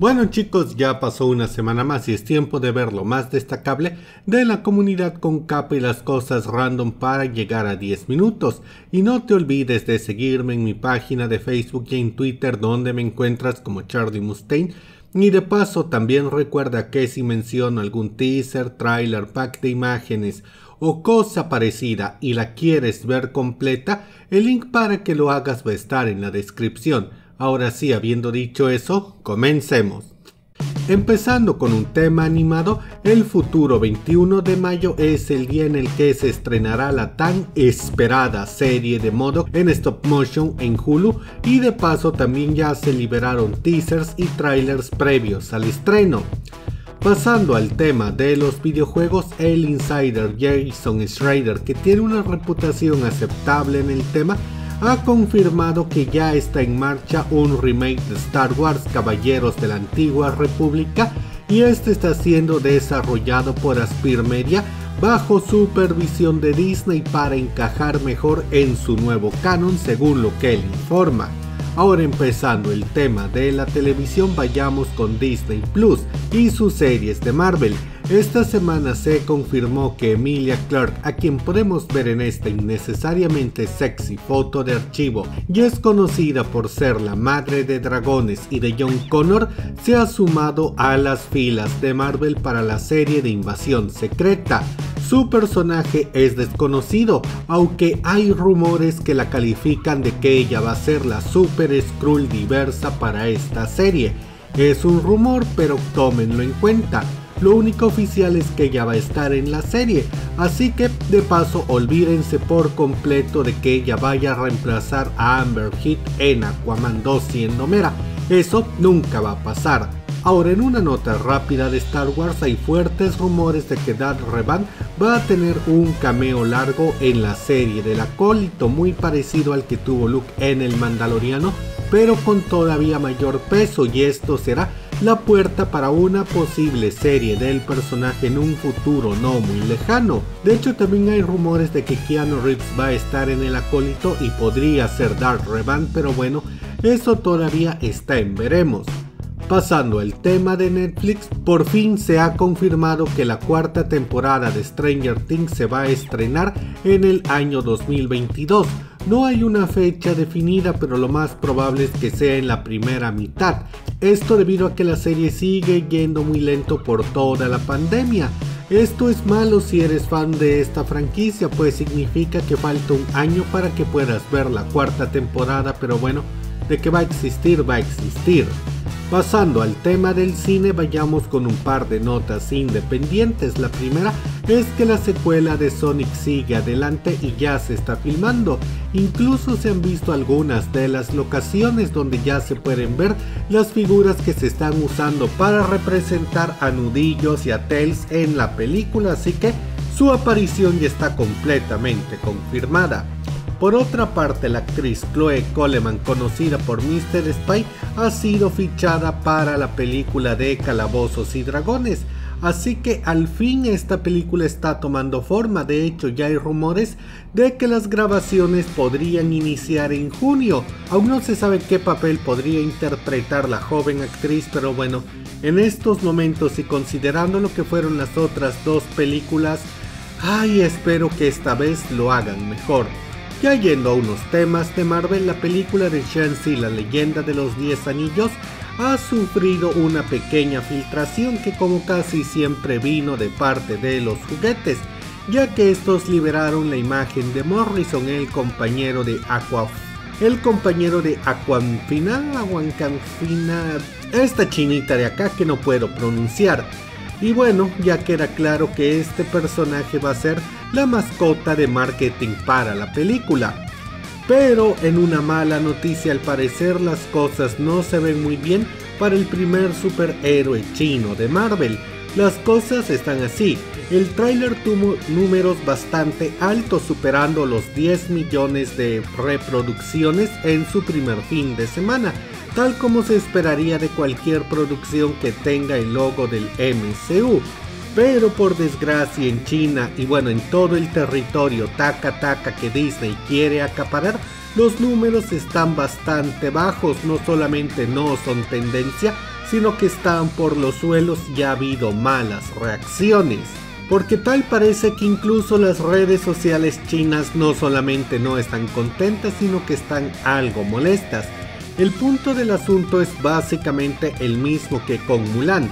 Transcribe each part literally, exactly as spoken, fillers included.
Bueno chicos, ya pasó una semana más y es tiempo de ver lo más destacable de la comunidad con capa y las cosas random para llegar a diez minutos. Y no te olvides de seguirme en mi página de Facebook y en Twitter, donde me encuentras como Charlie Mustaine. Y de paso también recuerda que si menciono algún teaser, trailer, pack de imágenes o cosa parecida y la quieres ver completa, el link para que lo hagas va a estar en la descripción. Ahora sí, habiendo dicho eso, comencemos. Empezando con un tema animado, el futuro veintiuno de mayo es el día en el que se estrenará la tan esperada serie de MODOK en stop motion en Hulu, y de paso también ya se liberaron teasers y trailers previos al estreno. Pasando al tema de los videojuegos, el insider Jason Schreier, que tiene una reputación aceptable en el tema, ha confirmado que ya está en marcha un remake de Star Wars Caballeros de la Antigua República, y este está siendo desarrollado por Aspyr Media bajo supervisión de Disney para encajar mejor en su nuevo canon, según lo que él informa. Ahora, empezando el tema de la televisión, vayamos con Disney Plus y sus series de Marvel. Esta semana se confirmó que Emilia Clarke, a quien podemos ver en esta innecesariamente sexy foto de archivo, y es conocida por ser la madre de dragones y de John Connor, se ha sumado a las filas de Marvel para la serie de Invasión Secreta. Su personaje es desconocido, aunque hay rumores que la califican de que ella va a ser la super Skrull diversa para esta serie. Es un rumor, pero tómenlo en cuenta. Lo único oficial es que ella va a estar en la serie, así que de paso olvídense por completo de que ella vaya a reemplazar a Amber Heard en Aquaman dos siendo Mera. Eso nunca va a pasar. Ahora, en una nota rápida de Star Wars, hay fuertes rumores de que Darth Revan va a tener un cameo largo en la serie del acólito, muy parecido al que tuvo Luke en El Mandaloriano, pero con todavía mayor peso, y esto será la puerta para una posible serie del personaje en un futuro no muy lejano. De hecho, también hay rumores de que Keanu Reeves va a estar en el acólito y podría ser Darth Revan, pero bueno, eso todavía está en veremos. Pasando al tema de Netflix, por fin se ha confirmado que la cuarta temporada de Stranger Things se va a estrenar en el año dos mil veintidós. No hay una fecha definida, pero lo más probable es que sea en la primera mitad. Esto debido a que la serie sigue yendo muy lento por toda la pandemia. Esto es malo si eres fan de esta franquicia, pues significa que falta un año para que puedas ver la cuarta temporada, pero bueno, de que va a existir, va a existir. Pasando al tema del cine, vayamos con un par de notas independientes. La primera es que la secuela de Sonic sigue adelante y ya se está filmando. Incluso se han visto algunas de las locaciones donde ya se pueden ver las figuras que se están usando para representar a Nudillos y a Tails en la película, así que su aparición ya está completamente confirmada. Por otra parte, la actriz Chloe Coleman, conocida por míster Spy, ha sido fichada para la película de Calabozos y Dragones. Así que al fin esta película está tomando forma. De hecho, ya hay rumores de que las grabaciones podrían iniciar en junio. Aún no se sabe qué papel podría interpretar la joven actriz, pero bueno, en estos momentos y considerando lo que fueron las otras dos películas, ay, espero que esta vez lo hagan mejor. Ya yendo a unos temas de Marvel, la película de Shang-Chi, la leyenda de los diez anillos, ha sufrido una pequeña filtración que, como casi siempre, vino de parte de los juguetes, ya que estos liberaron la imagen de Morrison, el compañero de Aqua... El compañero de Aquanfina... Aquanfina... Esta chinita de acá que no puedo pronunciar. Y bueno, ya queda claro que este personaje va a ser la mascota de marketing para la película. Pero en una mala noticia, al parecer las cosas no se ven muy bien para el primer superhéroe chino de Marvel. Las cosas están así: el tráiler tuvo números bastante altos, superando los diez millones de reproducciones en su primer fin de semana, tal como se esperaría de cualquier producción que tenga el logo del M C U. Pero por desgracia, en China y bueno, en todo el territorio taca taca que Disney quiere acaparar, los números están bastante bajos. No solamente no son tendencia, sino que están por los suelos y ha habido malas reacciones. Porque tal parece que incluso las redes sociales chinas no solamente no están contentas, sino que están algo molestas. El punto del asunto es básicamente el mismo que con Mulan.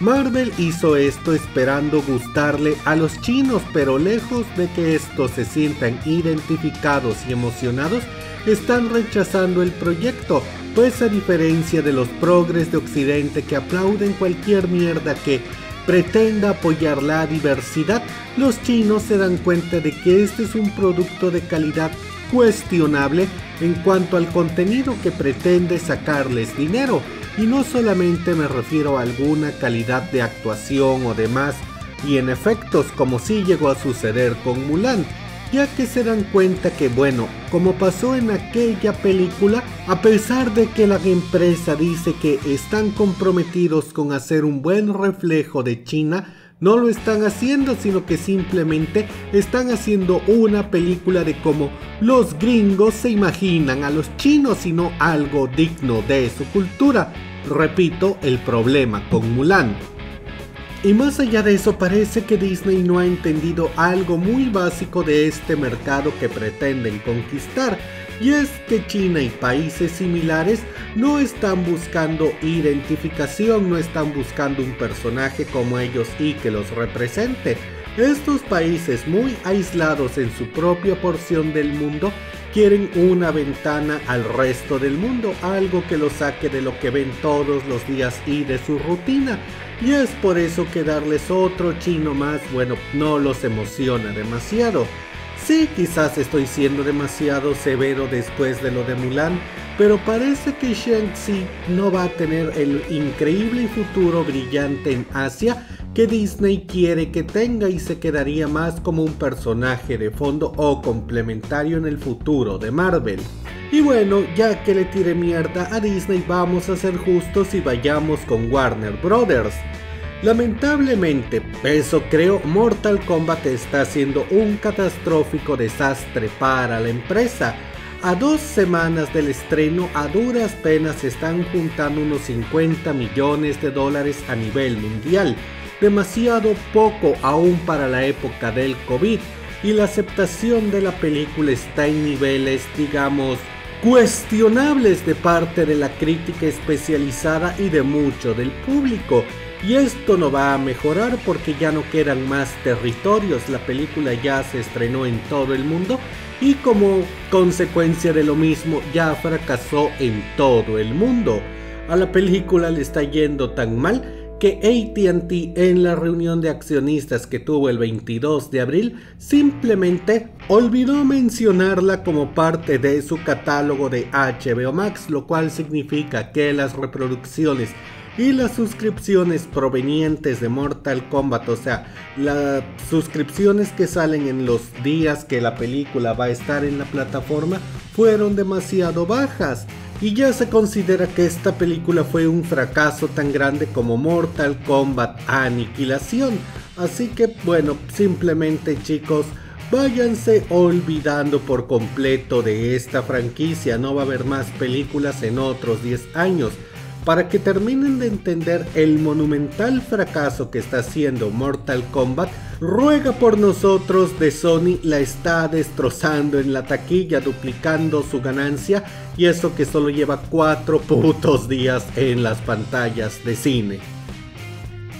Marvel hizo esto esperando gustarle a los chinos, pero lejos de que estos se sientan identificados y emocionados, están rechazando el proyecto, pues a diferencia de los progres de Occidente que aplauden cualquier mierda que pretenda apoyar la diversidad, los chinos se dan cuenta de que este es un producto de calidad cuestionable en cuanto al contenido que pretende sacarles dinero. Y no solamente me refiero a alguna calidad de actuación o demás, y en efectos, como sí llegó a suceder con Mulan, ya que se dan cuenta que, bueno, como pasó en aquella película, a pesar de que la empresa dice que están comprometidos con hacer un buen reflejo de China, no lo están haciendo, sino que simplemente están haciendo una película de cómo los gringos se imaginan a los chinos, sino algo digno de su cultura. Repito, el problema con Mulan. Y más allá de eso, parece que Disney no ha entendido algo muy básico de este mercado que pretenden conquistar, y es que China y países similares no están buscando identificación, no están buscando un personaje como ellos y que los represente. Estos países muy aislados en su propia porción del mundo quieren una ventana al resto del mundo, algo que los saque de lo que ven todos los días y de su rutina. Y es por eso que darles otro chino más, bueno, no los emociona demasiado. Sí, quizás estoy siendo demasiado severo después de lo de Mulan, pero parece que Shang-Chi no va a tener el increíble futuro brillante en Asia que Disney quiere que tenga, y se quedaría más como un personaje de fondo o complementario en el futuro de Marvel. Y bueno, ya que le tiré mierda a Disney, vamos a ser justos y vayamos con Warner Brothers. Lamentablemente, eso creo, Mortal Kombat está siendo un catastrófico desastre para la empresa. A dos semanas del estreno, a duras penas se están juntando unos cincuenta millones de dólares a nivel mundial. Demasiado poco aún para la época del COVID. Y la aceptación de la película está en niveles, digamos, cuestionables de parte de la crítica especializada y de mucho del público, y esto no va a mejorar porque ya no quedan más territorios. La película ya se estrenó en todo el mundo y como consecuencia de lo mismo ya fracasó en todo el mundo. A la película le está yendo tan mal que A T and T, en la reunión de accionistas que tuvo el veintidós de abril, simplemente olvidó mencionarla como parte de su catálogo de H B O Max, lo cual significa que las reproducciones y las suscripciones provenientes de Mortal Kombat, o sea, las suscripciones que salen en los días que la película va a estar en la plataforma, fueron demasiado bajas. Y ya se considera que esta película fue un fracaso tan grande como Mortal Kombat Aniquilación. Así que bueno, simplemente chicos, váyanse olvidando por completo de esta franquicia. No va a haber más películas en otros diez años. Para que terminen de entender el monumental fracaso que está haciendo Mortal Kombat, ruega por nosotros de Sony, la está destrozando en la taquilla, duplicando su ganancia, y eso que solo lleva cuatro putos días en las pantallas de cine.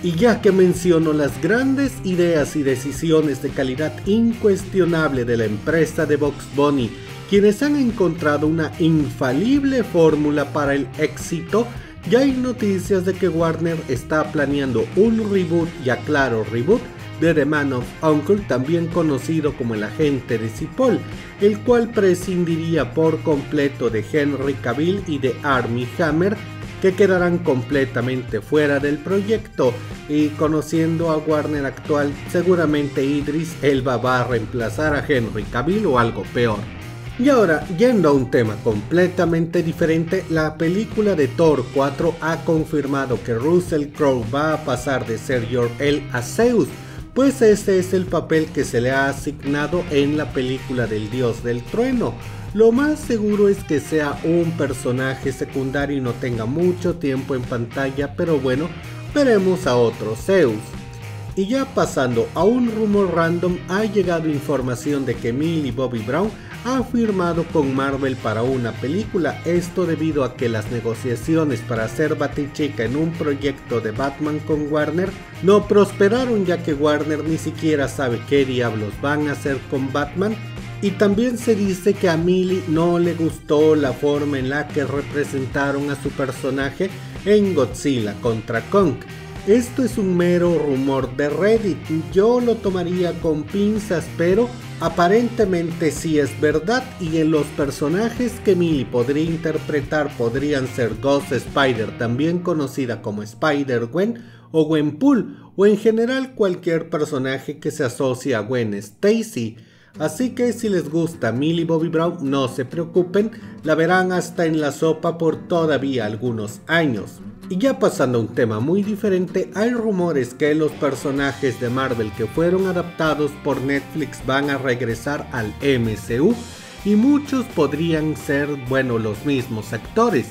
Y ya que menciono las grandes ideas y decisiones de calidad incuestionable de la empresa de Bugs Bunny, quienes han encontrado una infalible fórmula para el éxito, ya hay noticias de que Warner está planeando un reboot, y aclaro reboot, de The Man of Uncle, también conocido como El Agente de Cipoll, el cual prescindiría por completo de Henry Cavill y de Armie Hammer, que quedarán completamente fuera del proyecto. Y conociendo a Warner actual, seguramente Idris Elba va a reemplazar a Henry Cavill o algo peor. Y ahora, yendo a un tema completamente diferente, la película de Thor cuatro ha confirmado que Russell Crowe va a pasar de ser Jor-El a Zeus, pues ese es el papel que se le ha asignado en la película del Dios del Trueno. Lo más seguro es que sea un personaje secundario y no tenga mucho tiempo en pantalla, pero bueno, veremos a otro Zeus. Y ya pasando a un rumor random, ha llegado información de que Millie Bobby Brown ha firmado con Marvel para una película, esto debido a que las negociaciones para hacer Batichica en un proyecto de Batman con Warner no prosperaron, ya que Warner ni siquiera sabe qué diablos van a hacer con Batman. Y también se dice que a Millie no le gustó la forma en la que representaron a su personaje en Godzilla contra Kong. Esto es un mero rumor de Reddit, yo lo tomaría con pinzas, pero aparentemente sí es verdad, y en los personajes que Millie podría interpretar podrían ser Ghost Spider, también conocida como Spider-Gwen o Gwenpool, o en general cualquier personaje que se asocie a Gwen Stacy. Así que si les gusta Millie Bobby Brown, no se preocupen, la verán hasta en la sopa por todavía algunos años. Y ya pasando a un tema muy diferente, hay rumores que los personajes de Marvel que fueron adaptados por Netflix van a regresar al M C U, y muchos podrían ser, bueno, los mismos actores.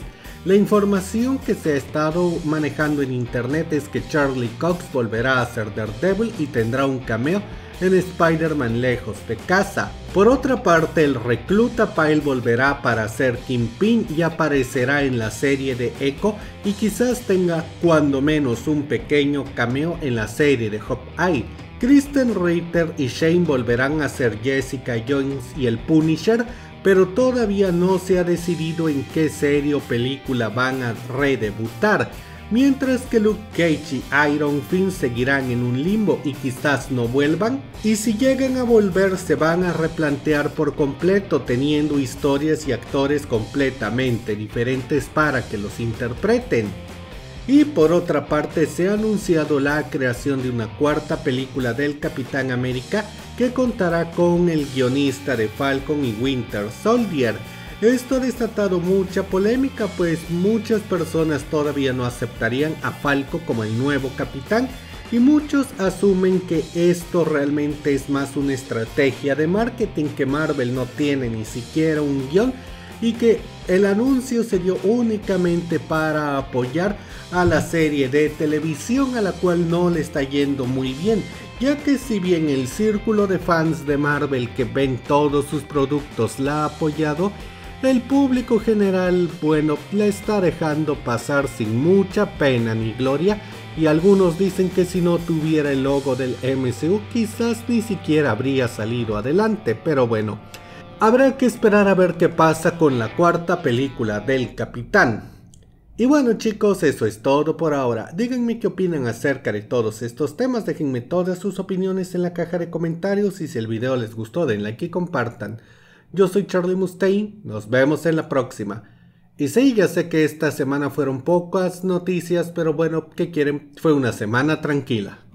La información que se ha estado manejando en internet es que Charlie Cox volverá a ser Daredevil y tendrá un cameo en Spider-Man Lejos de Casa. Por otra parte, el recluta Pyle volverá para ser Kingpin y aparecerá en la serie de Echo, y quizás tenga cuando menos un pequeño cameo en la serie de Hawkeye. Kristen Ritter y Shane volverán a ser Jessica Jones y el Punisher, pero todavía no se ha decidido en qué serie o película van a redebutar. Mientras que Luke Cage y Iron Fist seguirán en un limbo y quizás no vuelvan, y si llegan a volver se van a replantear por completo, teniendo historias y actores completamente diferentes para que los interpreten. Y por otra parte, se ha anunciado la creación de una cuarta película del Capitán América que contará con el guionista de Falcon y Winter Soldier. Esto ha desatado mucha polémica, pues muchas personas todavía no aceptarían a Falco como el nuevo capitán, y muchos asumen que esto realmente es más una estrategia de marketing, que Marvel no tiene ni siquiera un guión y que el anuncio se dio únicamente para apoyar a la serie de televisión, a la cual no le está yendo muy bien, ya que si bien el círculo de fans de Marvel que ven todos sus productos la ha apoyado, el público general, bueno, le está dejando pasar sin mucha pena ni gloria, y algunos dicen que si no tuviera el logo del M C U quizás ni siquiera habría salido adelante, pero bueno, habrá que esperar a ver qué pasa con la cuarta película del Capitán. Y bueno chicos, eso es todo por ahora. Díganme qué opinan acerca de todos estos temas, déjenme todas sus opiniones en la caja de comentarios, y si el video les gustó den like y compartan. Yo soy Charlie Mustaine, nos vemos en la próxima. Y sí, ya sé que esta semana fueron pocas noticias, pero bueno, ¿qué quieren? Fue una semana tranquila.